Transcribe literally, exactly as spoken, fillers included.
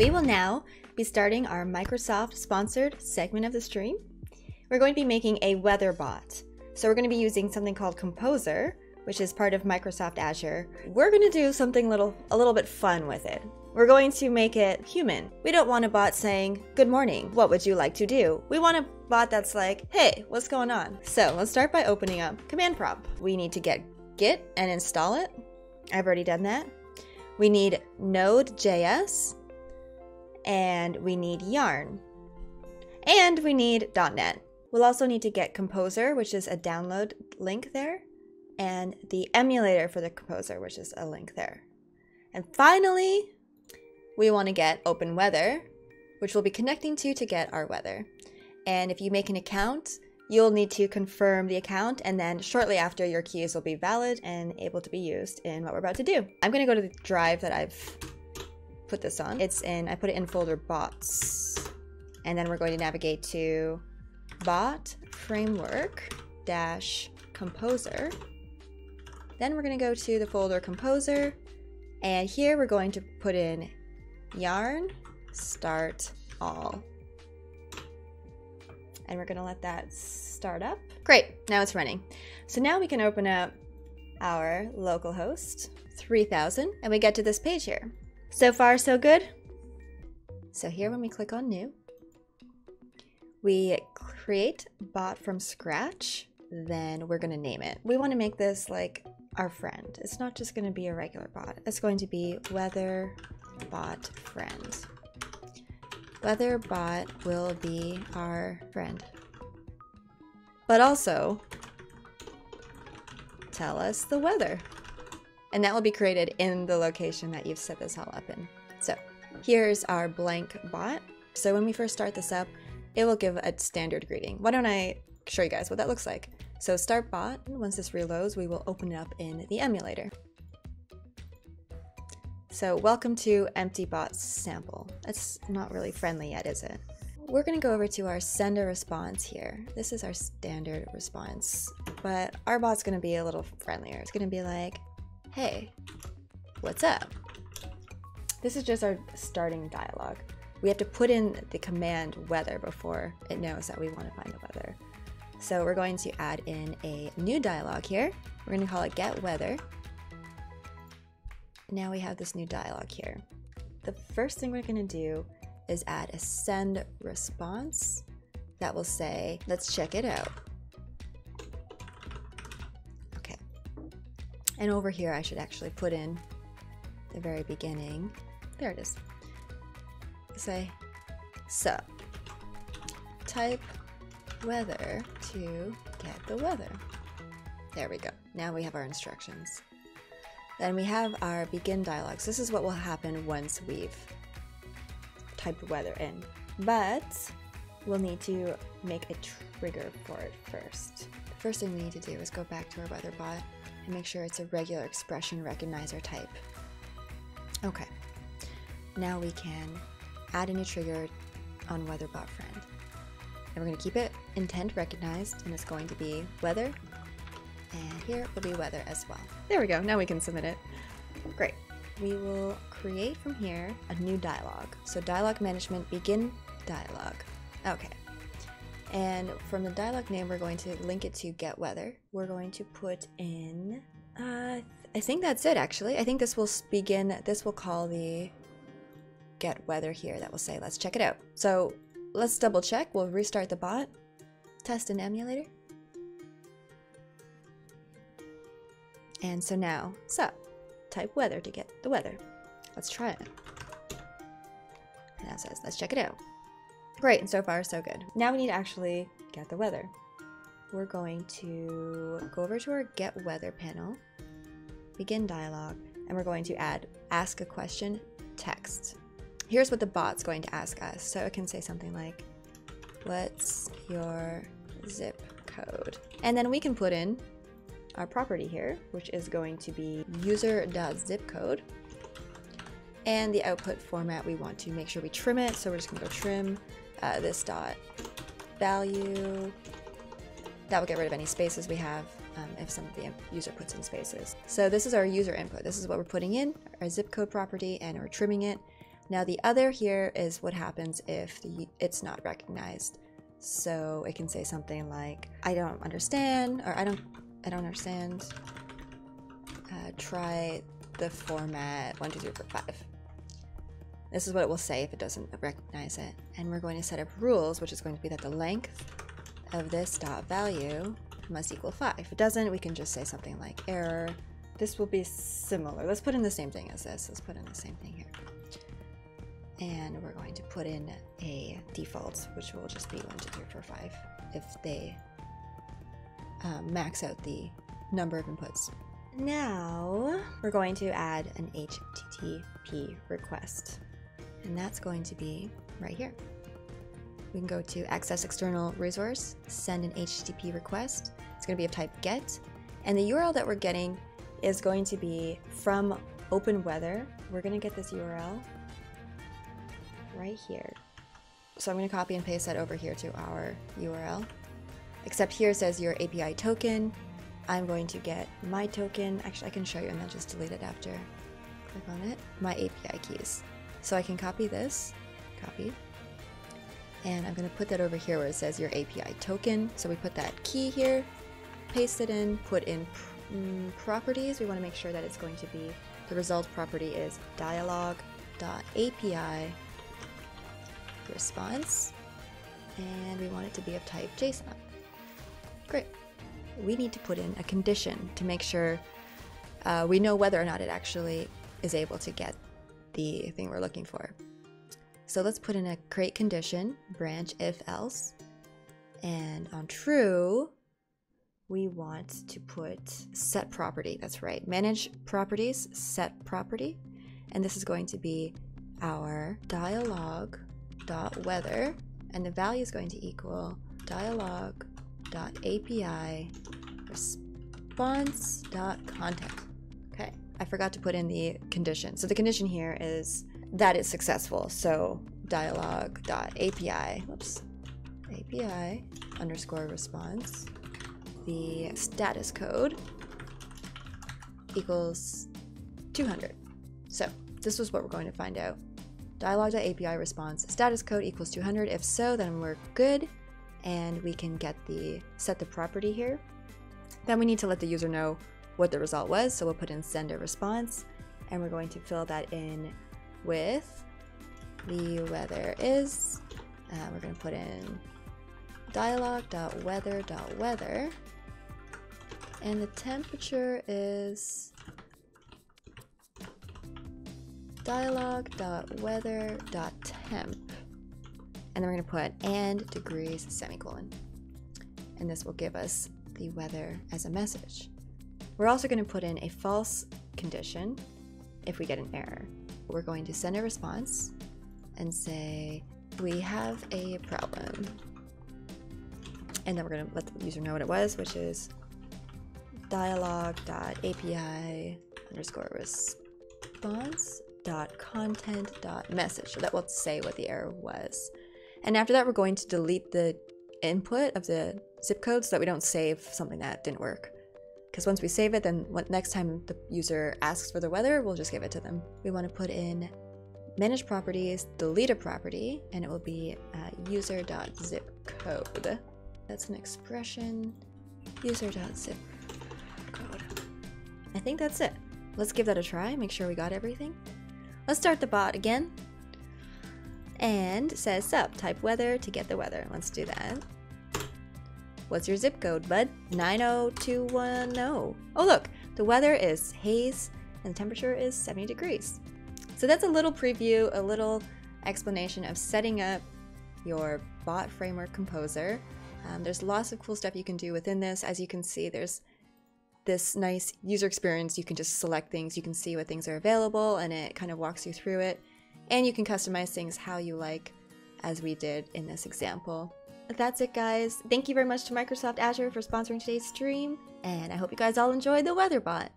We will now be starting our Microsoft-sponsored segment of the stream. We're going to be making a weather bot. So we're going to be using something called Composer, which is part of Microsoft Azure. We're going to do something little, a little bit fun with it. We're going to make it human. We don't want a bot saying, "Good morning, what would you like to do?" We want a bot that's like, "Hey, what's going on?" So let's start by opening up Command Prompt. We need to get Git and install it. I've already done that. We need Node dot J S, and we need Yarn, and we need dot net. We'll also need to get Composer, which is a download link there, and the emulator for the Composer, which is a link there. And finally, we want to get OpenWeather, which we'll be connecting to to get our weather. And if you make an account, you'll need to confirm the account, and then shortly after, your keys will be valid and able to be used in what we're about to do. I'm going to go to the drive that I've put this on. It's in, I put it in folder bots, and then we're going to navigate to Bot Framework dash Composer. Then we're going to go to the folder Composer, and here we're going to put in Yarn start all, and we're going to let that start up. Great, now it's running. So now we can open up our localhost three thousand, and we get to this page here. So far, so good. So here, when we click on new, we create bot from scratch, then we're going to name it. We want to make this like our friend. It's not just going to be a regular bot. It's going to be Weather Bot Friend. Weather Bot will be our friend. But also, tell us the weather. And that will be created in the location that you've set this all up in. So here's our blank bot. So when we first start this up, it will give a standard greeting. Why don't I show you guys what that looks like? So start bot, once this reloads, we will open it up in the emulator. So welcome to empty bot sample. That's not really friendly yet, is it? We're gonna go over to our send a response here. This is our standard response, but our bot's gonna be a little friendlier. It's gonna be like, "Hey, what's up?" This is just our starting dialogue. We have to put in the command weather before it knows that we want to find the weather. So we're going to add in a new dialogue here. We're going to call it get weather. Now we have this new dialogue here. The first thing we're going to do is add a send response that will say, "Let's check it out." Okay. And over here, I should actually put in the very beginning. There it is. Say sup, type weather to get the weather. There we go. Now we have our instructions. Then we have our begin dialogues. This is what will happen once we've typed weather in, but we'll need to make a trigger for it first. The first thing we need to do is go back to our weather bot and make sure it's a regular expression recognizer type. Okay, now we can add a new trigger on Weather Bot Friend. And we're going to keep it intent recognized, and it's going to be weather. And here will be weather as well. There we go. Now we can submit it. Great. We will create from here a new dialogue. So dialogue management begin dialogue. Okay. And from the dialogue name, we're going to link it to get weather. We're going to put in, uh, I think that's it actually. I think this will begin, this will call the get weather here that will say let's check it out. So let's double check. We'll restart the bot, test an emulator, and so now sup type weather to get the weather. Let's try it. And now it says let's check it out. Great, and so far so good. Now we need to actually get the weather. We're going to go over to our get weather panel, begin dialog, and we're going to add ask a question text. Here's what the bot's going to ask us. So it can say something like, "What's your zip code?" And then we can put in our property here, which is going to be user.zip code. And the output format, we want to make sure we trim it. So we're just gonna go trim uh, this dot value. That will get rid of any spaces we have um, if some of the user puts in spaces. So this is our user input. This is what we're putting in, our zip code property, and we're trimming it. Now the other here is what happens if the, it's not recognized. So it can say something like, I don't understand, or I don't, I don't understand. Uh, try the format one, two, three, four, five. This is what it will say if it doesn't recognize it. And we're going to set up rules, which is going to be that the length of this dot value must equal five. If it doesn't, we can just say something like error. This will be similar. Let's put in the same thing as this. Let's put in the same thing here. And we're going to put in a default, which will just be one, two, three, four, five, if they um, max out the number of inputs. Now we're going to add an H T T P request, and that's going to be right here. We can go to access external resource, send an H T T P request. It's going to be of type GET, and the U R L that we're getting is going to be from OpenWeather. We're going to get this U R L right here. So I'm going to copy and paste that over here to our U R L, except here it says your A P I token. I'm going to get my token. Actually, I can show you and then just delete it after. Click on it. My A P I keys. So I can copy this, copy, and I'm going to put that over here where it says your A P I token. So we put that key here, paste it in, put in pr mm, properties. We want to make sure that it's going to be, the result property is dialog.api response, and we want it to be of type JSON. Great. We need to put in a condition to make sure uh, we know whether or not it actually is able to get the thing we're looking for. So let's put in a create condition, branch if else, and on true, we want to put set property. That's right, manage properties, set property, and this is going to be our dialog dot weather, and the value is going to equal dialog dot A P I response dot content. Okay, I forgot to put in the condition. So the condition here is that it's successful. So dialog dot A P I, whoops, A P I underscore response. The status code equals two hundred. So this was what we're going to find out. Dialog.api response status code equals two hundred. If so, then we're good, and we can get the set the property here. Then we need to let the user know what the result was. So we'll put in send a response, and we're going to fill that in with the weather is. Uh, we're going to put in dialog.weather.weather, and the temperature is dialog.weather.temp, and then we're going to put and degrees semicolon, and this will give us the weather as a message. We're also going to put in a false condition if we get an error. We're going to send a response and say we have a problem, and then we're going to let the user know what it was, which is dialog.api underscore response dot content dot message. So that will say what the error was, and after that we're going to delete the input of the zip code so that we don't save something that didn't work, because once we save it, then next time the user asks for the weather, we'll just give it to them. We want to put in manage properties, delete a property, and it will be uh, user dot zip code. That's an expression, user dot zip code. I think that's it. Let's give that a try, make sure we got everything. Let's start the bot again, and says sup, type weather to get the weather. Let's do that. What's your zip code, bud? nine oh two one oh. Oh look, the weather is haze and the temperature is seventy degrees. So that's a little preview, a little explanation of setting up your Bot Framework Composer. Um, there's lots of cool stuff you can do within this. As you can see, there's this nice user experience. You can just select things, you can see what things are available, and it kind of walks you through it, and you can customize things how you like, as we did in this example. But that's it, guys. Thank you very much to Microsoft Azure for sponsoring today's stream, and I hope you guys all enjoyed the Weather Bot.